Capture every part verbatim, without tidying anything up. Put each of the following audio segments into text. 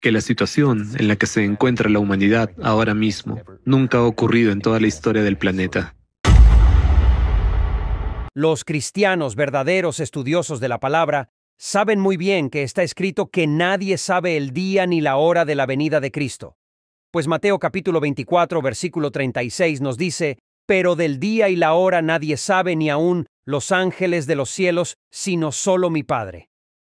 que la situación en la que se encuentra la humanidad ahora mismo nunca ha ocurrido en toda la historia del planeta. Los cristianos, verdaderos estudiosos de la palabra, saben muy bien que está escrito que nadie sabe el día ni la hora de la venida de Cristo. Pues Mateo capítulo veinticuatro, versículo treinta y seis nos dice, pero del día y la hora nadie sabe ni aún los ángeles de los cielos, sino solo mi Padre.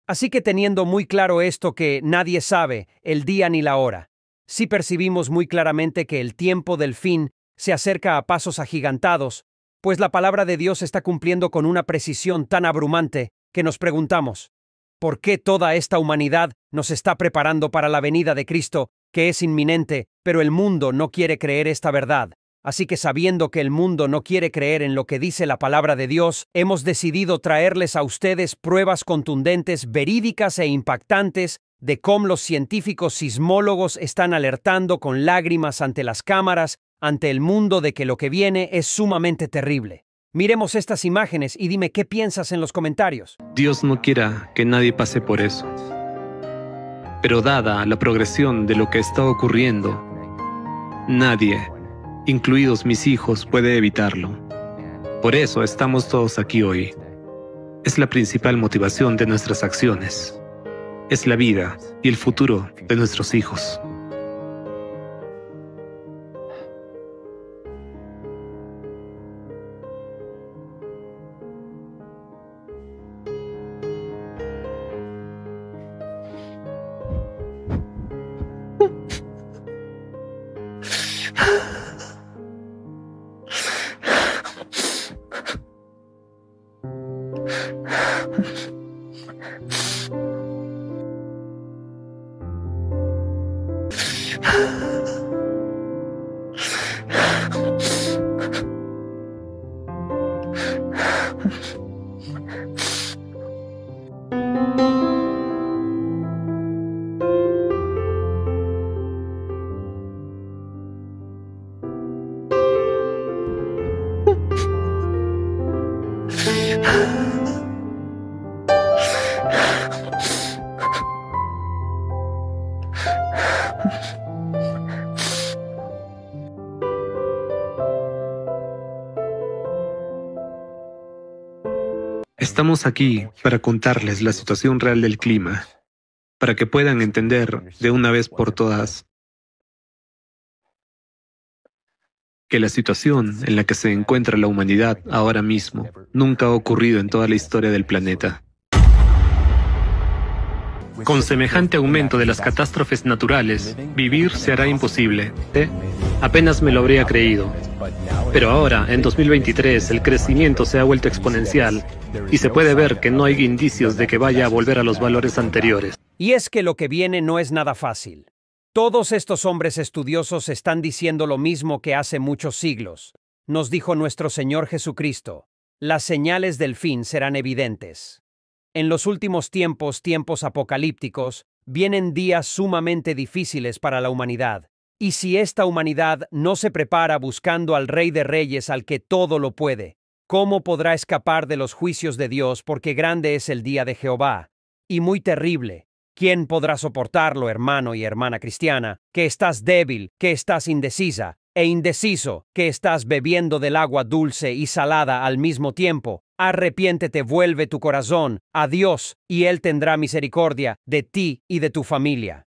Así que teniendo muy claro esto que nadie sabe el día ni la hora, sí percibimos muy claramente que el tiempo del fin se acerca a pasos agigantados, pues la palabra de Dios está cumpliendo con una precisión tan abrumante que nos preguntamos, ¿por qué toda esta humanidad nos está preparando para la venida de Cristo, que es inminente, pero el mundo no quiere creer esta verdad? Así que sabiendo que el mundo no quiere creer en lo que dice la palabra de Dios, hemos decidido traerles a ustedes pruebas contundentes, verídicas e impactantes de cómo los científicos sismólogos están alertando con lágrimas ante las cámaras, ante el mundo, de que lo que viene es sumamente terrible. Miremos estas imágenes y dime qué piensas en los comentarios. Dios no quiera que nadie pase por eso. Pero dada la progresión de lo que está ocurriendo, nadie, incluidos mis hijos, puede evitarlo. Por eso estamos todos aquí hoy. Es la principal motivación de nuestras acciones. Es la vida y el futuro de nuestros hijos. Estamos aquí para contarles la situación real del clima, para que puedan entender de una vez por todas que la situación en la que se encuentra la humanidad ahora mismo nunca ha ocurrido en toda la historia del planeta. Con semejante aumento de las catástrofes naturales, vivir se hará imposible. ¿Eh? Apenas me lo habría creído. Pero ahora, en dos mil veintitrés, el crecimiento se ha vuelto exponencial y se puede ver que no hay indicios de que vaya a volver a los valores anteriores. Y es que lo que viene no es nada fácil. Todos estos hombres estudiosos están diciendo lo mismo que hace muchos siglos. Nos dijo nuestro Señor Jesucristo, las señales del fin serán evidentes. En los últimos tiempos, tiempos apocalípticos, vienen días sumamente difíciles para la humanidad. Y si esta humanidad no se prepara buscando al Rey de Reyes, al que todo lo puede, ¿cómo podrá escapar de los juicios de Dios? Porque grande es el día de Jehová, y muy terrible. ¿Quién podrá soportarlo, hermano y hermana cristiana, que estás débil, que estás indecisa e indeciso, que estás bebiendo del agua dulce y salada al mismo tiempo? Arrepiéntete, vuelve tu corazón a Dios, y Él tendrá misericordia de ti y de tu familia.